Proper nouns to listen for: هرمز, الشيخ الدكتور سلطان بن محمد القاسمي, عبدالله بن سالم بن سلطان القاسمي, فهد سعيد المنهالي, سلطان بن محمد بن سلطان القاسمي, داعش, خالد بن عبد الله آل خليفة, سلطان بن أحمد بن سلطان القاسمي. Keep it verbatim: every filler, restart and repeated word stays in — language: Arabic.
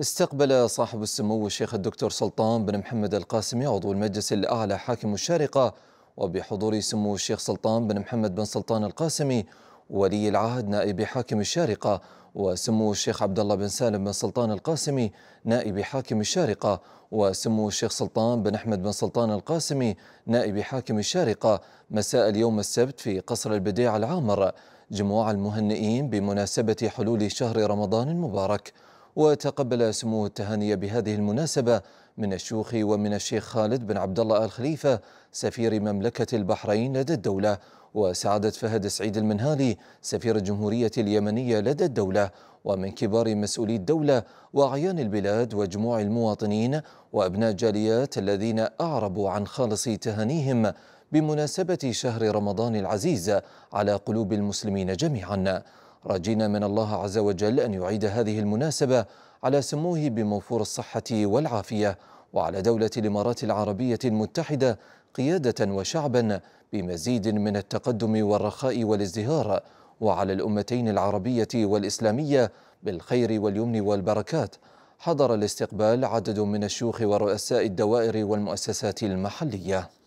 استقبل صاحب السمو الشيخ الدكتور سلطان بن محمد القاسمي عضو المجلس الأعلى حاكم الشارقة، وبحضور سمو الشيخ سلطان بن محمد بن سلطان القاسمي ولي العهد نائب حاكم الشارقة، وسمو الشيخ عبدالله بن سالم بن سلطان القاسمي نائب حاكم الشارقة، وسمو الشيخ سلطان بن أحمد بن سلطان القاسمي نائب حاكم الشارقة، مساء اليوم السبت في قصر البديع العامر جموع المهنئين بمناسبة حلول شهر رمضان المبارك. وتقبل سموه التهاني بهذه المناسبة من الشيوخ ومن الشيخ خالد بن عبد الله آل خليفة سفير مملكة البحرين لدى الدولة، وسعادة فهد سعيد المنهالي سفير الجمهورية اليمنية لدى الدولة، ومن كبار مسؤولي الدولة وأعيان البلاد وجموع المواطنين وأبناء الجاليات الذين أعربوا عن خالص تهانيهم بمناسبة شهر رمضان العزيز على قلوب المسلمين جميعا، راجينا من الله عز وجل أن يعيد هذه المناسبة على سموه بموفور الصحة والعافية، وعلى دولة الإمارات العربية المتحدة قيادة وشعبا بمزيد من التقدم والرخاء والازدهار، وعلى الأمتين العربية والإسلامية بالخير واليمن والبركات. حضر الاستقبال عدد من الشيوخ ورؤساء الدوائر والمؤسسات المحلية.